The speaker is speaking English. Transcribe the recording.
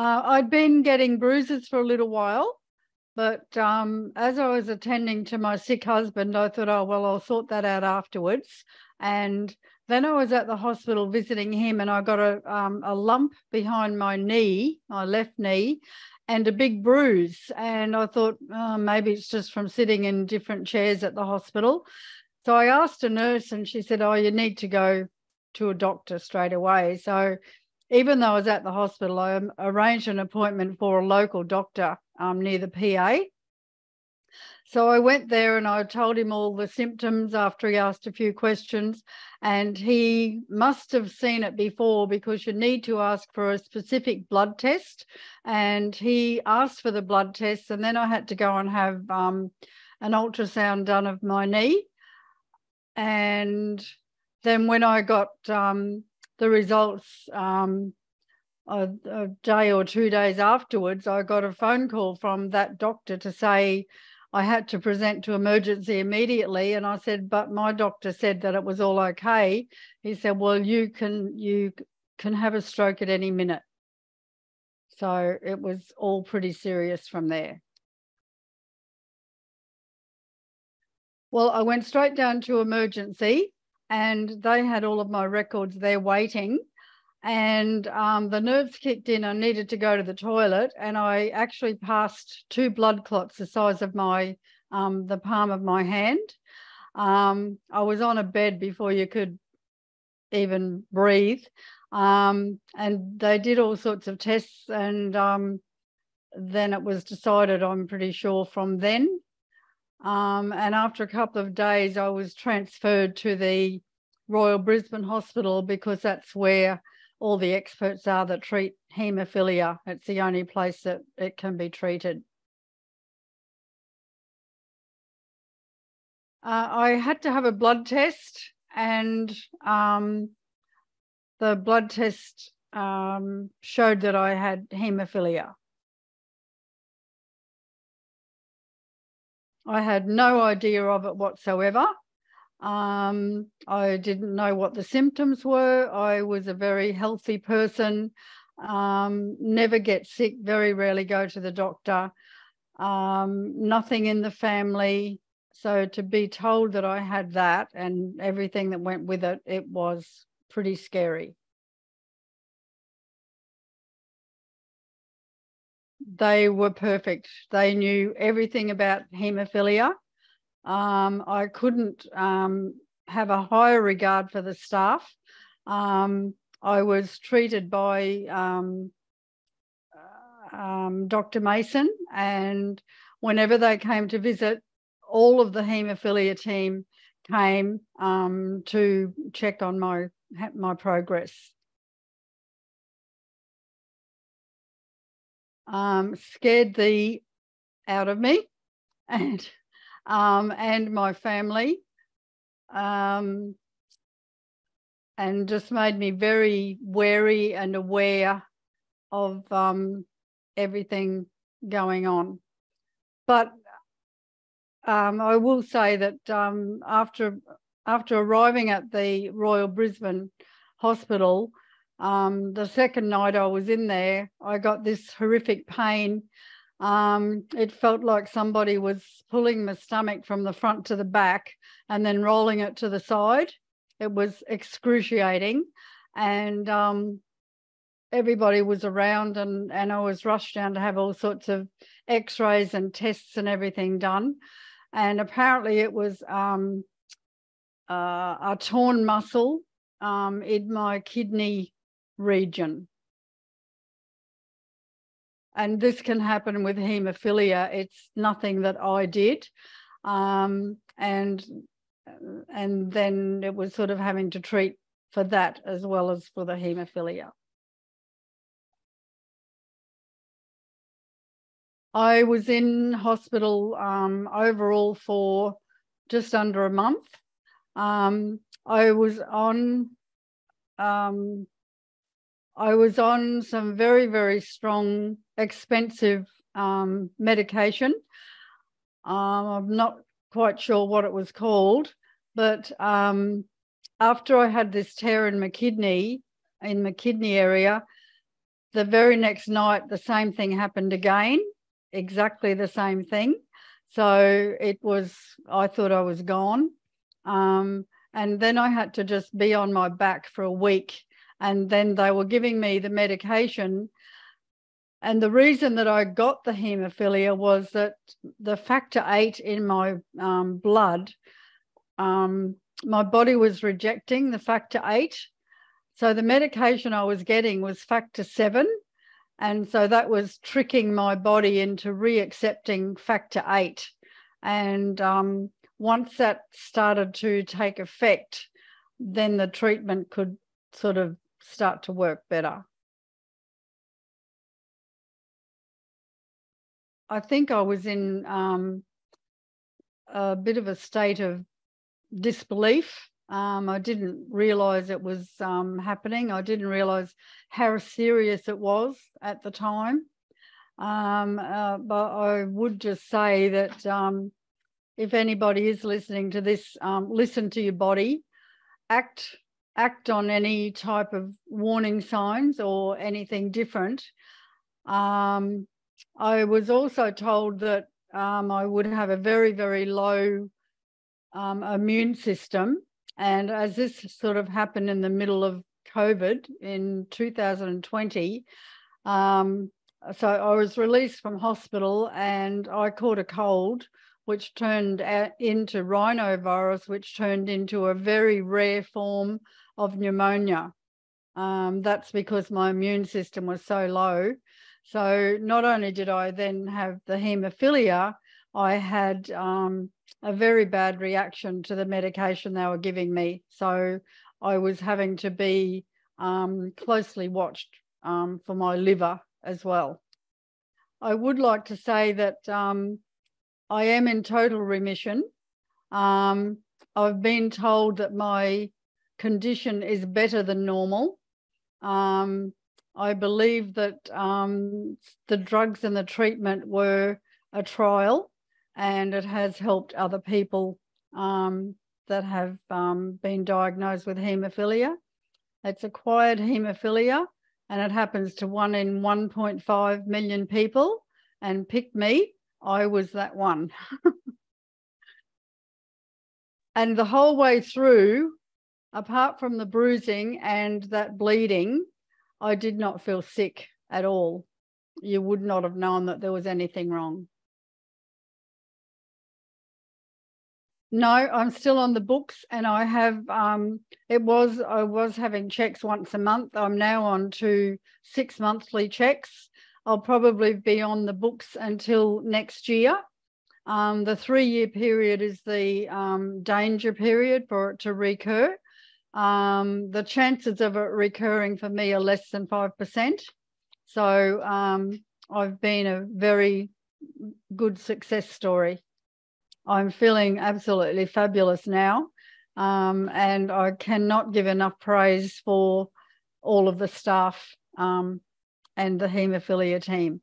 I'd been getting bruises for a little while, but as I was attending to my sick husband, I thought, oh, well, I'll sort that out afterwards. And then I was at the hospital visiting him, and I got a lump behind my knee, my left knee, and a big bruise. And I thought, oh, maybe it's just from sitting in different chairs at the hospital. So I asked a nurse, and she said, oh, you need to go to a doctor straight away. So even though I was at the hospital, I arranged an appointment for a local doctor near the PA. So I went there and I told him all the symptoms after he asked a few questions, and he must have seen it before, because you need to ask for a specific blood test, and he asked for the blood test, and then I had to go and have an ultrasound done of my knee. And then when I got the results a day or 2 days afterwards, I got a phone call from that doctor to say I had to present to emergency immediately. And I said, but my doctor said that it was all okay. He said, well, you can have a stroke at any minute. So it was all pretty serious from there. Well, I went straight down to emergency, and they had all of my records there waiting. And the nerves kicked in. I needed to go to the toilet, and I actually passed two blood clots the size of my the palm of my hand. I was on a bed before you could even breathe, and they did all sorts of tests, and then it was decided, I'm pretty sure, from then. And after a couple of days, I was transferred to the Royal Brisbane Hospital, because that's where all the experts are that treat haemophilia. It's the only place that it can be treated. I had to have a blood test, and the blood test showed that I had haemophilia. I had no idea of it whatsoever. I didn't know what the symptoms were. I was a very healthy person, never get sick, very rarely go to the doctor, nothing in the family. So to be told that I had that and everything that went with it, it was pretty scary. They were perfect. They knew everything about haemophilia. I couldn't have a higher regard for the staff. I was treated by Dr. Mason, and whenever they came to visit, all of the haemophilia team came to check on my progress. Scared the out of me, and my family, and just made me very wary and aware of everything going on. But I will say that after arriving at the Royal Brisbane Hospital, the second night I was in there, I got this horrific pain. It felt like somebody was pulling my stomach from the front to the back and then rolling it to the side. It was excruciating, and everybody was around, and I was rushed down to have all sorts of x-rays and tests and everything done. And apparently it was a torn muscle in my kidney region. And this can happen with haemophilia. It's nothing that I did. And then it was sort of having to treat for that as well as for the haemophilia. I was in hospital overall for just under a month. I was on some very, very strong, expensive medication. I'm not quite sure what it was called, but after I had this tear in my kidney area, The very next night, the same thing happened again, exactly the same thing. So it was, I thought I was gone. And then I had to just be on my back for a week. And then they were giving me the medication. And the reason that I got the haemophilia was that the factor VIII in my blood, my body was rejecting the factor VIII. So the medication I was getting was factor VII. And so that was tricking my body into re-accepting factor VIII. And once that started to take effect, then the treatment could sort of start to work better. I think I was in a bit of a state of disbelief. I didn't realise it was happening. I didn't realise how serious it was at the time. But I would just say that if anybody is listening to this, listen to your body, act on any type of warning signs or anything different. I was also told that I would have a very, very low immune system. And as this sort of happened in the middle of COVID in 2020, so I was released from hospital and I caught a cold, which turned into rhinovirus, which turned into a very rare form of pneumonia. That's because my immune system was so low. So not only did I then have the haemophilia, I had a very bad reaction to the medication they were giving me. So I was having to be closely watched for my liver as well. I would like to say that I am in total remission. I've been told that my condition is better than normal. I believe that the drugs and the treatment were a trial, and it has helped other people that have been diagnosed with haemophilia. It's acquired haemophilia, and it happens to 1 in 1.5 million people. And pick me, I was that one. And the whole way through, apart from the bruising and that bleeding, I did not feel sick at all. You would not have known that there was anything wrong. No, I'm still on the books, and I have, I was having checks once a month. I'm now on to 6 monthly checks. I'll probably be on the books until next year. The 3-year period is the danger period for it to recur. The chances of it recurring for me are less than 5%. So I've been a very good success story. I'm feeling absolutely fabulous now, and I cannot give enough praise for all of the staff and the haemophilia team.